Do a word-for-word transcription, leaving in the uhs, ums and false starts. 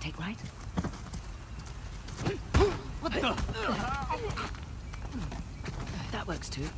take right? What the? That works too.